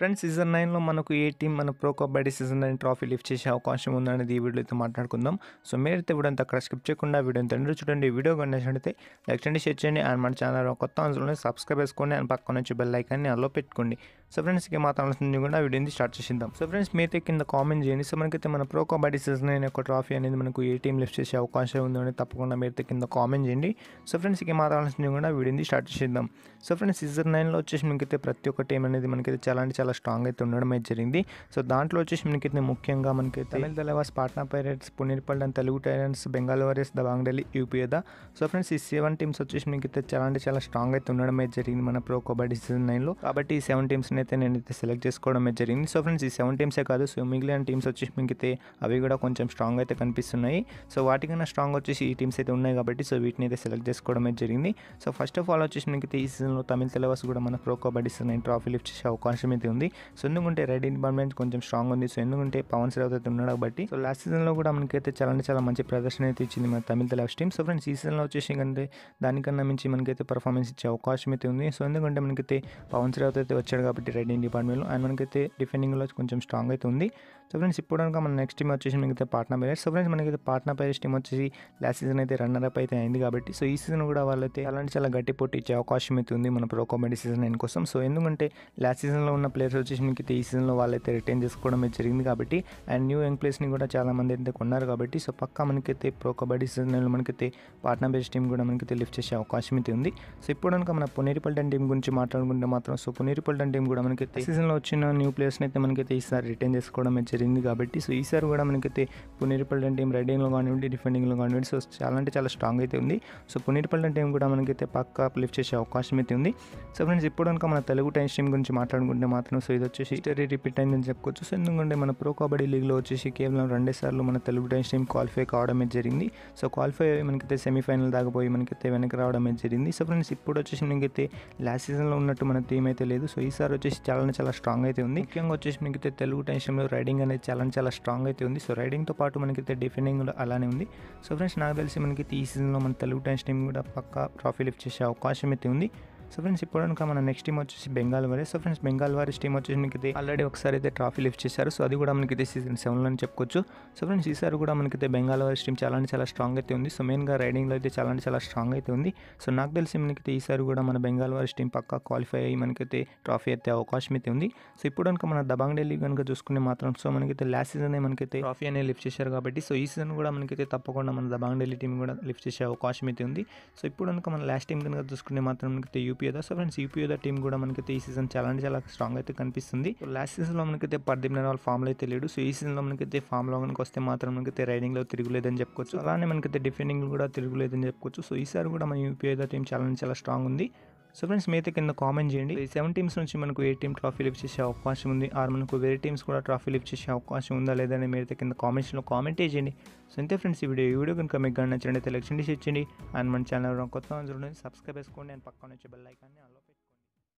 Friends season 9లో మనకు ఏ టీం మన pro kabaddi season 9 trophy lift చేసే అవకాశం ఉందనేది ఈ వీడియోలో అయితే మాట్లాడుకుందాం. సో మీరైతే వీడియోంతా అక్కడ స్కిప్ చేయకుండా వీడియోని తండ్రి చూడండి. వీడియో కనిచ్చినట్లయితే లైక్ చేయండి, షేర్ చేయండి అండ్ మన ఛానల్ కొత్త ఆన్సర్ని సబ్స్క్రైబ్ చేసుకోండి అండ్ పక్కన వచ్చే బెల్ ఐకాన్ని అలో పెట్టుకోండి. సో ఫ్రెండ్స్ ఇక మాత్రం ఆలోచించి కూడా వీడియోని స్టార్ట్ చేసిద్దాం. సో ఫ్రెండ్స్ మీరైతే కింద కామెంట్ చేయండి. సో మనకైతే మన ప్రో కబడ్డీ సీజన్ 9 యొక్క ట్రాఫీ అనేది మనకు ఏ టీం లిఫ్ట్ చేసే అవకాశం ఉందని తప్పకుండా మీరైతే కింద కామెంట్ చేయండి. సో ఫ్రెండ్స్ ఇక మాత్రం ఆలోచించి కూడా వీడియోని స్టార్ట్ చేసిద్దాం. సో ఫ్రెండ్స్ సీజన్ 9లో వచ్చేసి మనకైతే ప్రతి ఒక్క టీం అనేది మనకైతే చాలా స్ట్రాంగ్ అయితే ఉండడం అయితే జరిగింది. సో దాంట్లో వచ్చేసి మనకైతే ముఖ్యంగా మనకైతే Tamil Thalaivas, Patna Pirates, Puneri Paltan, Telugu Titans, Bengal Warriors, Dabang Delhi, UP కదా. సో ఫ్రెండ్స్ ఈ 7 టీమ్స్ వచ్చేసి మనకైతే చాలా స్ట్రాంగ్ అయితే ఉండడం అయితే జరిగింది మన ప్రో కబడ్డీ సీజన్ 9లో. కాబట్టి ఈ 7 టీమ్స్ అయితే నేనైతే సెలెక్ట్ చేసుకోవడం అయితే జరిగింది. సో ఫ్రెండ్స్ ఈ 7 టీమ్సే కాదు, సో మిగిలిన టీమ్స్ వచ్చేసి మనకైతే అవి కూడా కొంచెం స్ట్రాంగ్ అయితే కనిపిస్తున్నాయి. సో వాటికన్నా స్ట్రాంగ్ వచ్చేసి ఈ టీమ్స్ అయితే ఉన్నాయి కాబట్టి సో వీటిని అయితే సెలెక్ట్ చేసుకోవడం అయితే జరిగింది. సో ఫస్ట్ ఆఫ్ ఆల్ వచ్చేసి మనకైతే ఈ సీజన్లో తమిళ్ థలావాస్ కూడా మన pro kabaddi season 9 trophy lift చేసే అవకాశం ఉంది. సో ఎందుకంటే రెడీ డిపార్ట్మెంట్ కొంచెం స్ట్రాంగ్ ఉంది. సో ఎందుకంటే పవన్ శ్రావ్ అయితే ఉన్నాడు కాబట్టి. సో లాస్ట్ సీజన్లో కూడా మనకైతే చాలా మంచి ప్రదర్శన అయితే ఇచ్చింది మన Tamil Thalaivas team. So friends ఈ సీజన్లో వచ్చేసి కంటే దానికన్నా మించి మనకైతే పర్ఫార్మెన్స్ ఇచ్చే అవకాశం అయితే ఉంది. సో ఎందుకంటే మనకైతే పవన్ శ్రావ్ అయితే వచ్చాడు కాబట్టి రెడీ డిపార్ట్మెంట్లో అండ్ మనకైతే డిఫెండింగ్లో కొంచెం స్ట్రాంగ్ అయితే ఉంది. సో ఫ్రెండ్స్ ఇప్పుడు కనుక మన నెక్స్ట్ టీం వచ్చేసి మనకైతే పాట్నా పైరెట్స్. సో ఫ్రెండ్స్ మనకైతే పాట్నా పైరెట్స్ టీం వచ్చేసి లాస్ట్ సీజన్ అయితే రన్నర్ అప్ అయితే అయింది కాబట్టి సో ఈ సీజన్ కూడా వాళ్ళైతే చాలా గట్టి పోటీ ఇచ్చే అవకాశం అయితే ఉంది మన ప్రో కబడ్డీ సీజన్ 9 కోసం. సో ఎందుకంటే లాస్ట్ సీజన్లో ఉన్న ప్లేయర్స్ వచ్చేసి మనకైతే ఈ సీజన్లో వాళ్ళైతే రిటైన్ చేసుకోవడం జరిగింది కాబట్టి అండ్ న్యూ యంగ్ ప్లేయర్స్ని కూడా చాలామంది అయితే కొన్నారు కాబట్టి సో పక్కా మనకైతే ప్రో కబడ్డీ సీజన్ 9లో మనకైతే పాట్నా పైరెట్స్ టీం కూడా మనకైతే లిఫ్ట్ చేసే అవకాశం అయితే ఉంది. సో ఇప్పుడు కనుక మన పునేరి పల్టన్ టీం గురించి మాట్లాడుకుంటే మాత్రం సో పునేరి పల్టన్ టీం కూడా మనకైతే సీజన్లో వచ్చిన న్యూ ప్లేయర్స్ని అయితే మనకైతే ఈసారి రిటైన్ చేసుకోవడం జరిగింది కాబట్టి సో ఈసారి కూడా మనకైతే పునేరి పల్టన్ టీం రైడింగ్లో కానివ్వండి, డిఫెండింగ్లో కానివ్వండి సో చాలా స్ట్రాంగ్ అయితే ఉంది. సో పునేరి పల్టన్ టీం కూడా మనకైతే పక్కా లిఫ్ట్ చేసే అవకాశం అయితే ఉంది. సో ఫ్రెండ్స్ ఇప్పుడు కనుక మన తెలుగు టైమ్స్ టీం గురించి మాట్లాడుకుంటే మాత్రం సో ఇది వచ్చేసి హిస్టరీ రిపీట్ అయిందని చెప్పుకోవచ్చు. సో ఎందుకంటే మన ప్రో కబడ్డీ లీగ్లో వచ్చేసి కేవలం 2 సార్లు మన తెలుగు టైమ్స్ టీం క్వాలిఫై కావడమే జరిగింది. సో క్వాలిఫై అయ్యి మనకైతే సెమీఫైనల్ దాకపోయి మనకైతే వెనక రావడమే జరిగింది. సో ఫ్రెండ్స్ ఇప్పుడు వచ్చేసి మనకైతే లాస్ట్ సీజన్లో ఉన్నట్టు మన టీం అయితే లేదు. సో ఈసారి వచ్చేసి చాలా స్ట్రాంగ్ అయితే ఉంది. ముఖ్యంగా వచ్చేసి మనకైతే తెలుగు టైమ్స్ టీంలో రైడింగ్ అనేది చాలా స్ట్రాంగ్ అయితే ఉంది. సో రైడింగ్తో పాటు మనకైతే డిఫెండింగ్ అలానే ఉంది. సో ఫ్రెండ్స్ నాకు తెలిసి మనకైతే ఈ సీజన్లో మన తెలుగు టైమ్స్ టీం కూడా పక్కా ట్రాఫీ లిఫ్ట్ చేసే అవకాశం అయితే ఉంది. సో ఫ్రెండ్స్ ఇప్పుడు కనుక మన నెక్స్ట్ టీం వచ్చేసి Bengal Warriors. So friends Bengal Warriors team వచ్చేసి మనకైతే ఆల్రెడీ ఒకసారి అయితే ట్రాఫీ లిఫ్ట్ చేశారు. సో అది కూడా మనకైతే సీజన్ 7లో చెప్పుకోవచ్చు. సో ఫ్రెండ్స్ ఈసారి కూడా మనకైతే బెంగాల్ వారియర్స్ టీం చాలా స్ట్రాంగ్ అయితే ఉంది. సో మెయిన్గా రైడింగ్లో అయితే చాలా స్ట్రాంగ్ అయితే ఉంది. సో నాకు తెలిసి మనకైతే ఈసారి కూడా మన బెంగాల్ వారియర్స్ టీం పక్కా క్వాలిఫై అయ్యి మనకైతే ట్రాఫీ అయితే అవకాశం అయితే ఉంది. సో ఇప్పుడు కనుక మన దబాంగ్ ఢిల్లీ కనుక చూసుకునే మాత్రం సో మనకైతే లాస్ట్ సీజన్ మనకైతే ట్రాఫీ అనేది లిఫ్ట్ చేశారు కాబట్టి సో ఈ సీజన్ కూడా మనకైతే తప్పకుండా మన దబాంగ్ ఢిల్లీ టీం కూడా లిఫ్ట్ చేసే అవకాశం అయితే ఉంది. సో ఇప్పుడు కనుక మన లాస్ట్ టీం కనుక చూసుకునే మాత్రం మనకైతే UP Yoddha. So friends UP Yoddha team కూడా మనకైతే ఈ సీజన్ చాలా స్ట్రాంగ్ అయితే కనిపిస్తుంది. సో లాస్ట్ సీజన్లో మనకైతే పర్దీప్ నర్వాల్ ఫామ్లో అయితే లేడు. సో ఈ సీజన్లో మనకైతే ఫామ్లో కనుక వస్తే మాత్రం మనకైతే రైడింగ్లో తిరుగులేదని చెప్పుకోవచ్చు. అలానే మనకైతే డిఫెండింగ్ కూడా తిరుగులేదని చెప్పుకోవచ్చు. సో ఈసారి కూడా మన యూపీదా టీం చాలా స్ట్రాంగ్ ఉంది. సో ఫ్రెండ్స్ మీరైతే కింద కామెంట్ చేయండి. ఈ 7 టీమ్స్ నుంచి మనకు ఏ టీం ట్రాఫీ లిఫ్ట్ చేసే అవకాశం ఉంది ఆర్ మనకు వేరే టీమ్స్ కూడా ట్రాఫీ లిఫ్ట్ చేసే అవకాశం ఉందా లేదని మీరైతే కింద కామెంట్స్లో కామెంట్ చేయండి. సో అంతే ఫ్రెండ్స్ ఈ వీడియో కనుక మీకు నచ్చినట్లయితే లైక్ చేయండి, షేర్ చేయండి అండ్ మన ఛానల్ కొత్త సబ్స్క్రైబ్ చేసుకోండి అండ్ పక్కన వచ్చే బెల్ ఐకాన్ని అలో